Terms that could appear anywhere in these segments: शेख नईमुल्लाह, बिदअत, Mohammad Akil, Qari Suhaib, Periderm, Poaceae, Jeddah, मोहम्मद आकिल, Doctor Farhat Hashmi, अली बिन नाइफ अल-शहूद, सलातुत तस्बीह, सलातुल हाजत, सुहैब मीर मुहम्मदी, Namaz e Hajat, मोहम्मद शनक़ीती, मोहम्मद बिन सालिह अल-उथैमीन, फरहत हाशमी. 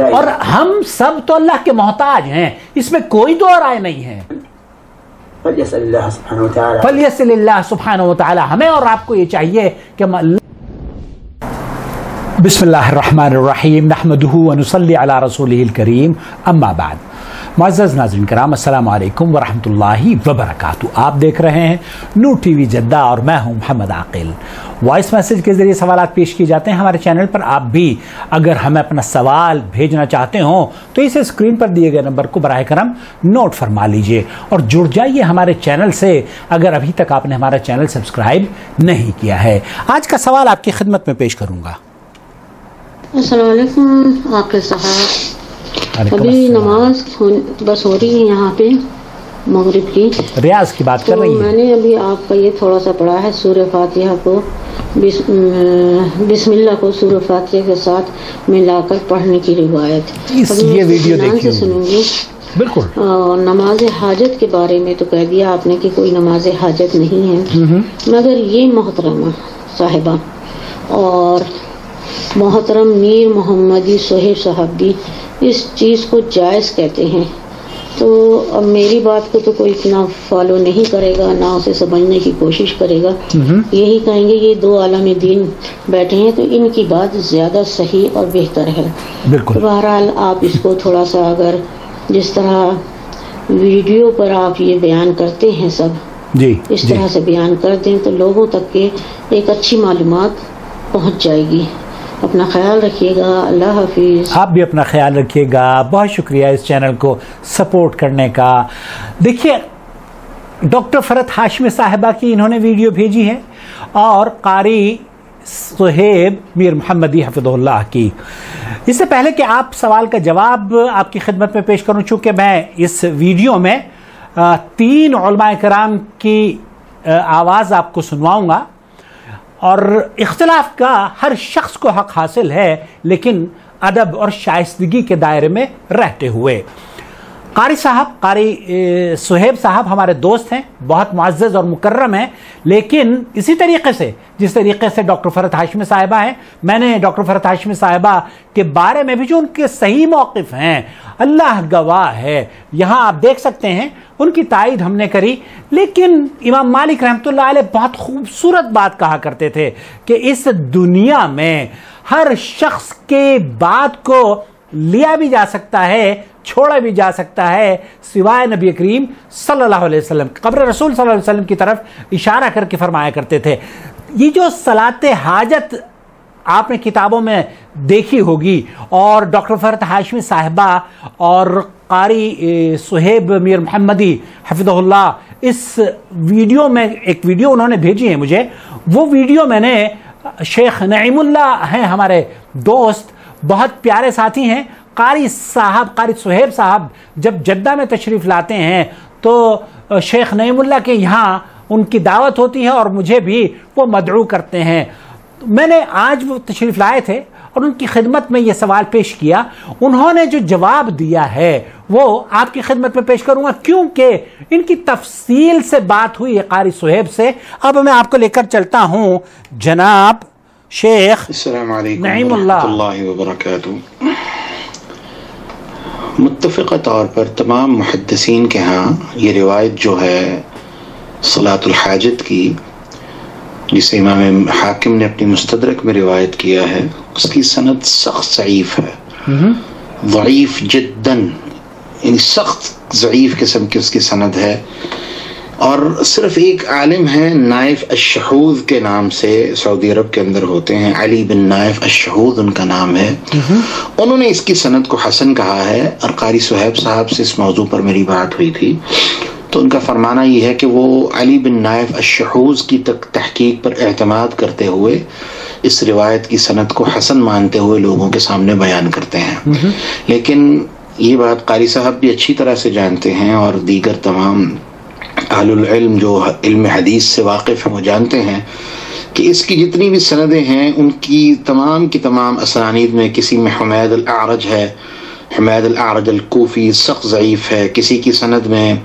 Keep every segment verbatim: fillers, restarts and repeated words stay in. और हम सब तो अल्लाह के मोहताज हैं, इसमें कोई दो राय नहीं है। फलियसलिल्लाह सुब्हानहू व तआला, हमें और आपको ये चाहिए कि हम बिस्मिल्लाहिर्रहमानिर्रहीम नहमदुहु व नुसल्ली अला रसूलिहिल करीम, अम्मा बाद। मुअज़्ज़ज़ नाज़रीन कराम, अस्सलामु अलैकुम व रहमतुल्लाहि व बरकातुहू। आप देख रहे हैं नूर टीवी जद्दा और मैं हूं मोहम्मद आकिल। वॉइस मैसेज के ज़रिए सवाल पेश किए जाते हैं हमारे चैनल पर। आप भी अगर हमें अपना सवाल भेजना चाहते हो तो इसे स्क्रीन पर दिए गए नंबर को बराए करम नोट फरमा लीजिए और जुड़ जाइए हमारे चैनल से अगर अभी तक आपने हमारा चैनल सब्सक्राइब नहीं किया है। आज का सवाल आपकी खिदमत में पेश करूँगा। अस्सलामुअलैकुम आकिल साहब, अभी नमाज बस हो रही है यहाँ पे मगरिब की, रियाज की बात तो कर रही है। मैंने अभी आपका ये थोड़ा सा पढ़ा है, सूरह फातिहा को बिस, बिस्मिल्लाह को सूरह फातिहा के साथ मिलाकर पढ़ने की रिवायत इस ये वीडियो देखिए, सुनूंगी बिल्कुल। और नमाज हाजत के बारे में तो कह दिया आपने कि कोई नमाज हाजत नहीं है, मगर ये मोहतरमा साहिबा और मोहतरम मीर मोहम्मदी सोहेब साहब भी इस चीज़ को जायज़ कहते हैं। तो अब मेरी बात को तो कोई इतना फॉलो नहीं करेगा, ना उसे समझने की कोशिश करेगा, यही कहेंगे ये दो आलमी दीन बैठे हैं तो इनकी बात ज़्यादा सही और बेहतर है। तो बहरहाल आप इसको थोड़ा सा अगर जिस तरह वीडियो पर आप ये बयान करते हैं सब जी, इस तरह से बयान कर दें तो लोगों तक के एक अच्छी मालूमात पहुँच जाएगी। अपना ख्याल रखिएगा, अल्लाह हाफिज़। आप भी अपना ख्याल रखिएगा। बहुत शुक्रिया इस चैनल को सपोर्ट करने का। देखिए डॉक्टर फरहत हाशमी साहिबा की इन्होंने वीडियो भेजी है और कारी सुहैब मीर मुहम्मदी हफ़िज़हुल्लाह की। इससे पहले कि आप सवाल का जवाब आपकी खिदमत में पेश करूँ, चूँकि मैं इस वीडियो में तीन उलमाए कराम की आवाज़ आपको सुनवाऊँगा और इख्तिलाफ का हर शख्स को हक हासिल है, लेकिन अदब और शाइस्तगी के दायरे में रहते हुए। कारी साहब, कारी सुहैब साहब हमारे दोस्त हैं, बहुत मुअज़्ज़ज़ और मुकर्रम हैं, लेकिन इसी तरीके से जिस तरीके से डॉक्टर फरहत हाशमी साहिबा हैं, मैंने डॉक्टर फरहत हाशमी साहिबा के बारे में भी जो उनके सही मौक़िफ़ हैं अल्लाह गवाह है, यहाँ आप देख सकते हैं उनकी तायद हमने करी। लेकिन इमाम मालिक रहमतुल्लाह अलैह बहुत खूबसूरत बात कहा करते थे कि इस दुनिया में हर शख्स के बात को लिया भी जा सकता है, छोड़ा भी जा सकता है, सिवाय नबी करीम सल्लल्लाहु अलैहि वसल्लम, कब्र रसूल सल्लल्लाहु अलैहि वसल्लम की तरफ इशारा करके फरमाया करते थे। ये जो सलाते हाजत आपने किताबों में देखी होगी और डॉक्टर फरहत हाशमी साहिबा और कारी सुहैब मीर मुहम्मदी हफ़िज़हुल्लाह इस वीडियो में, एक वीडियो उन्होंने भेजी है मुझे, वो वीडियो मैंने, शेख नईमुल्लाह हैं हमारे दोस्त, बहुत प्यारे साथी हैं। कारी साहब, कारी सुहैब साहब जब जद्दा में तशरीफ़ लाते हैं तो शेख नईमुल्लाह के यहाँ उनकी दावत होती है और मुझे भी वो मदऊ करते हैं। मैंने आज वो तशरीफ़ लाए थे और उनकी खिदमत में ये सवाल पेश किया, उन्होंने जो जवाब दिया है वो आपकी खिदमत में पेश करूँगा, क्योंकि इनकी तफसील से बात हुई है कारी सुहैब से। अब मैं आपको लेकर चलता हूँ जनाब शेख नईमुल्लाह। मुत्तफ़िक़ तौर पर तमाम मुहद्दिसीन के यहाँ ये रिवायत जो है सलातुल हाजत की, जिसे इमाम हाकिम ने अपनी मुस्तदरक में रिवायत किया है, उसकी सनद सख्त ज़ईफ़ है, ज़ईफ़ जद्दन, यानी सख्त ज़ईफ़ किस्म की उसकी सनद है। और सिर्फ एक आलिम है नाइफ अल-शहूद के नाम से, सऊदी अरब के अंदर होते हैं, अली बिन नाइफ अल-शहूद उनका नाम है, उन्होंने इसकी सनद को हसन कहा है। और कारी सुहैब साहब से इस मौजू पर मेरी बात हुई थी तो उनका फरमाना ये है कि वो अली बिन नाइफ अल-शहूद की तक तहकीक पर एतमाद करते हुए इस रिवायत की सनद को हसन मानते हुए लोगों के सामने बयान करते हैं। लेकिन ये बात कारी साहब भी अच्छी तरह से जानते हैं और दीगर तमाम अहलुल इल्म जो इल्म हदीस से वाकिफ़ हैं वो जानते हैं कि इसकी जितनी भी सनदें हैं उनकी तमाम की तमाम असनानीद में, किसी में हुमैद अल-आरज है, हमाद अल-आरज अल-कूफ़ी सख्त ज़ईफ़ है। किसी की सनद में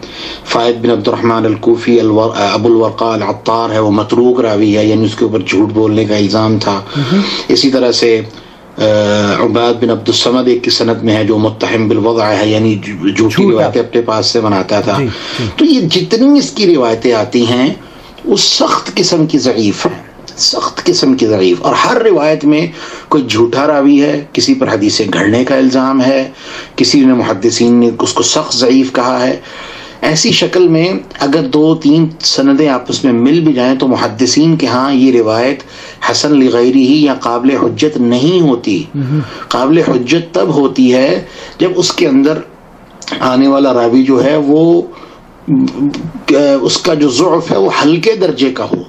फ़ायद बिन अब्दुर्रहमान अल-कूफ़ी अबुल वर्क़ा अल-अत्तार है, वो मतरूक रावी है, यानी उसके ऊपर झूठ बोलने का इल्ज़ाम था। इसी तरह से उबाद बिन अब्दुस्समद एक की सनद में है जो मुत्तहम बिलवज़ा है, यानी झूठी रिवायतें अपने पास से बनाता था। तो ये जितनी इसकी रिवायतें आती हैं वो सख्त किस्म की ज़ईफ़ हैं, सख्त किस्म की ज़ईफ़। और हर रिवायत में कोई झूठा रावी है, किसी पर हदीसें गढ़ने का इल्ज़ाम है, किसी ने मुहद्दिसीन ने उसको सख्त ज़ईफ़ कहा है। ऐसी शक्ल में अगर दो तीन सनदें आपस में मिल भी जाएं तो मुहद्दिसीन के यहाँ ये रिवायत हसन लिग़ैरिही ही या काबिल हुज्जत नहीं होती। काबिल हुज्जत तब होती है जब उसके अंदर आने वाला रावी जो है वो उसका जो ज़ुअफ़ है वो हल्के दर्जे का हो,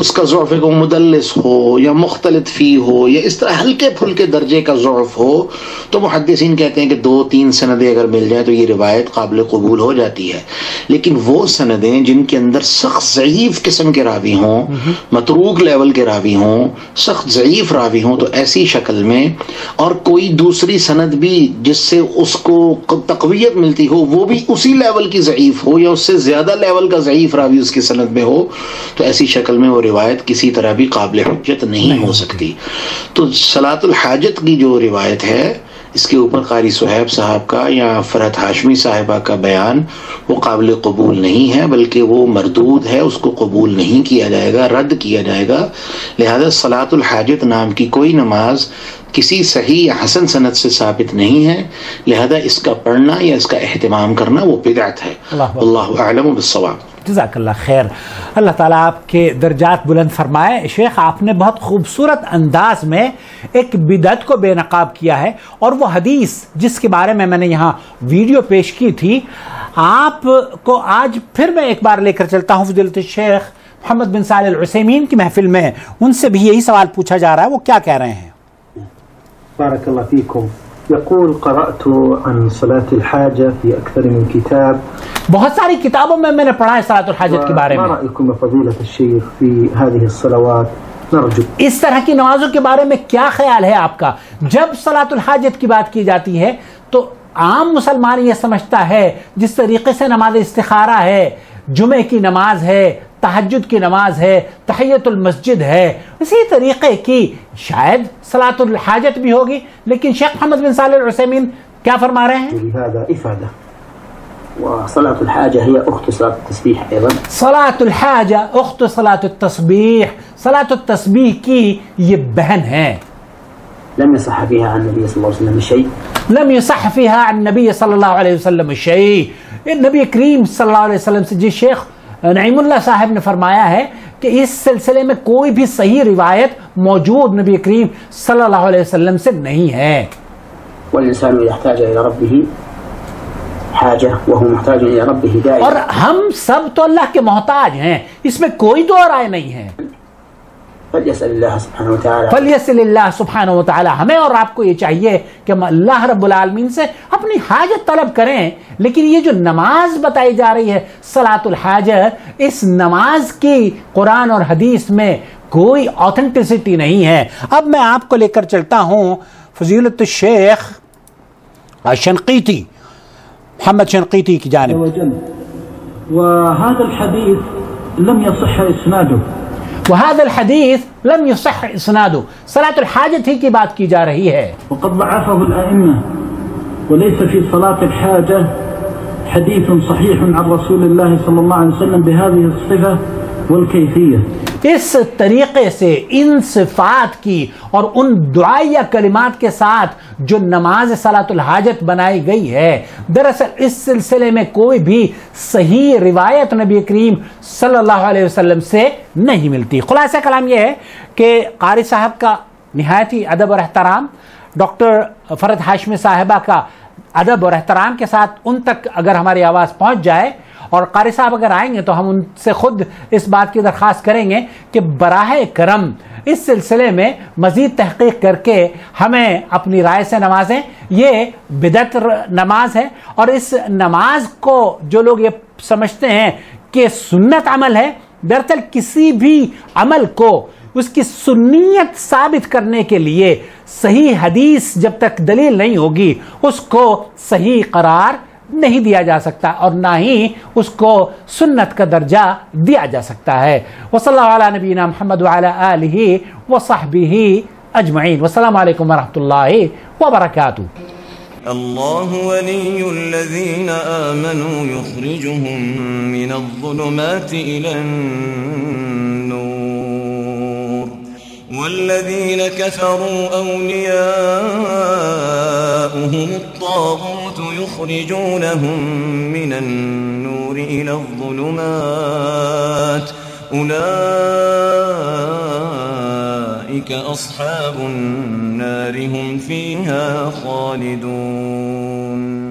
उसका ज़ुअफ़ को मुदल्लिस हो या मुख्तलित फ़ी हो या इस तरह हल्के फुल्के दर्जे का ज़ुअफ़ हो, तो मुहद्दिसीन कहते हैं कि दो तीन सनदें अगर मिल जाएँ तो ये रिवायत काबिल कबूल हो जाती है। लेकिन वो सनदें जिनके अंदर सख्त ज़ईफ़ किस्म के रावी हों, मतरूक लेवल के रावी हों, सख्त ज़ईफ़ रावी हों, तो ऐसी शक्ल में और कोई दूसरी सनद भी जिससे उसको तक़वियत मिलती हो वो भी उसी लेवल की ज़ईफ़ हो या उससे ज़्यादा लेवल का ज़ईफ़ रावी उसकी सनद में हो, तो ऐसी शक्ल में रिवायत किसी तरह भी काबिल हुज्जत नहीं, नहीं हो सकती। तो सलातुल हाजत की जो रिवायत है इसके ऊपर कारी सुहैब साहब का या फरहत हाशमी साहिबा का बयान वो काबिल कबूल नहीं है, बल्कि वो मरदूद है, उसको कबूल नहीं किया जाएगा, रद्द किया जाएगा। लिहाजा सलातुल हाजत नाम की कोई नमाज किसी सही या हसन सनद से साबित नहीं है, लिहाजा इसका पढ़ना या इसका एहतमाम करना वो बिदअत है। अल्लाहु अअलम बिस्सवाब। जज़ाकल्लाह खैर, अल्लाह ताला आपके दर्जात बुलंद फरमाए। शेख, आपने बहुत खूबसूरत अंदाज में एक बिदअत को बेनकाब किया है, और वो हदीस जिसके बारे में मैंने यहाँ वीडियो पेश की थी आपको आज फिर मैं एक बार लेकर चलता हूँ। फ़ज़ीलत शेख मोहम्मद बिन सालिह अल-उथैमीन की महफिल में उनसे भी यही सवाल पूछा जा रहा है, वो क्या कह रहे हैं। बारकल्लाहु फ़ीकुम। यक़ूल क़रअतु अन सलातिल हाजा फ़ी अक्सर मिन किताब। बहुत सारी किताबों में मैंने पढ़ा है सलातुल हाजत के बारे में। रa'यकुम फ़ज़ीलत शेख फ़ी हाज़िही सलावात, नरजू। इस तरह की नमाजों के बारे में क्या ख्याल है आपका? जब सलातुल हाजत की बात की जाती है तो आम मुसलमान ये समझता है जिस तरीके से नमाज इस्तिखारा है, जुमे की नमाज है, तहज्जुद की नमाज है, तहियतुल मस्जिद है, इसी तरीके की शायद सलातुल हाजत भी होगी। लेकिन शेख मोहम्मद बिन सालिह अल-उथैमीन क्या फरमा रहे हैं? सलातुल हाजा है उख्तु सलातुत तस्बीह, सलातुल हाजा उख्तु सलातुत तस्बीह, सलातुत तस्बीह की ये बहन है। लम यसह फीहा अन नबी सल्लल्लाहु अलैहि वसल्लम शै, लम यसह फीहा अन नबी सल्लल्लाहु अलैहि वसल्लम शै। नबी करीम सल्लल्लाहु अलैहि वसल्लम से जी शेख नईमुल्लाह साहब ने फरमाया है कि इस सिलसिले में कोई भी सही रिवायत मौजूद नबी करीम सल्लल्लाहु अलैहि वसल्लम से नहीं है। और हम सब तो अल्लाह के मोहताज हैं, इसमें कोई दो राय नहीं है। फल्यसलिल्लाह सुब्हानहू व तआला, हमें और आपको ये चाहिए कि हम अल्लाह रब्बुल आलमीन से अपनी हाजत तलब करें। लेकिन ये जो नमाज बताई जा रही है सलातुल हाजत, इस नमाज की कुरान और हदीस में कोई ऑथेंटिसिटी नहीं है। अब मैं आपको लेकर चलता हूँ फ़ज़ीलत शेख शनक़ीती मोहम्मद शनक़ीती की जानिब। वहादल हदीस लम यसह इस्नादु, सलातुल हाजत ही की बात की जा रही है। वक़द ज़अफ़हु अल-अइम्मा वलैसा फ़ी सलातिल हाजा हदीसुन सहीहुन अन रसूलिल्लाह सल्लल्लाहु अलैहि वसल्लम बिहाज़िही अस-सिफ़ा वल कैफ़िय्या। इस तरीक़े से इन सिफ़ात की और उन दुआया कलिमात के साथ जो नमाज सलातुल हाजत बनाई गई है, दरअसल इस सिलसिले में कोई भी सही रिवायत नबी करीम सल्लल्लाहु अलैहि वसल्लम से नहीं मिलती। खुलासा कलाम यह है कि कारी साहब का नहायत ही अदब और एहतराम, डॉक्टर फरहत हाशमी साहिबा का अदब और एहतराम के साथ उन तक अगर हमारी आवाज़ पहुँच जाए, और कारी साहब अगर आएंगे तो हम उनसे खुद इस बात की दरख्वास्त करेंगे कि बराहे करम इस सिलसिले में मज़ीद तहक़ीक़ करके हमें अपनी राय से नवाजें। ये बिदअत नमाज है, और इस नमाज को जो लोग ये समझते हैं कि सुन्नत अमल है, दरअसल किसी भी अमल को उसकी सुन्नियत साबित करने के लिए सही हदीस जब तक दलील नहीं होगी उसको सही करार नहीं दिया जा सकता और ना ही उसको सुन्नत का दर्जा दिया जा सकता है। वसल्लल्लाहु अला नबीना मुहम्मद व अला आलिहि व सहबिहि अजमईन। वस्सलामु अलैकुम व रहमतुल्लाहि व बरकातुहू। अल्लाहु वलियुल लज़ीना आमनू युखरिजुहुम मिनज़ ज़ुलुमाति इलन नूर वल्लज़ीना कफ़रू औलियाउहुमुत ताग़ूत युखरिजूनहुम मिनन नूरि इलज़ ज़ुलुमात उलाइका अस्हाबुन नार हुम फ़ीहा ख़ालिदून।